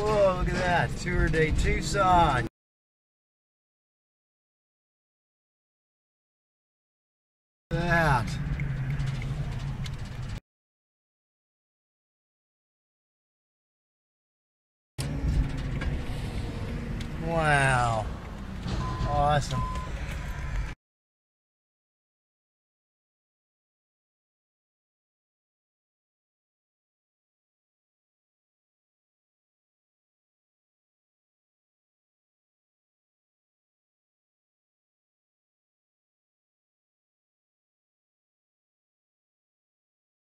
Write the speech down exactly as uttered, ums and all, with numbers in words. Whoa, look at that, Tour de Tucson. Look at that. Wow. Awesome.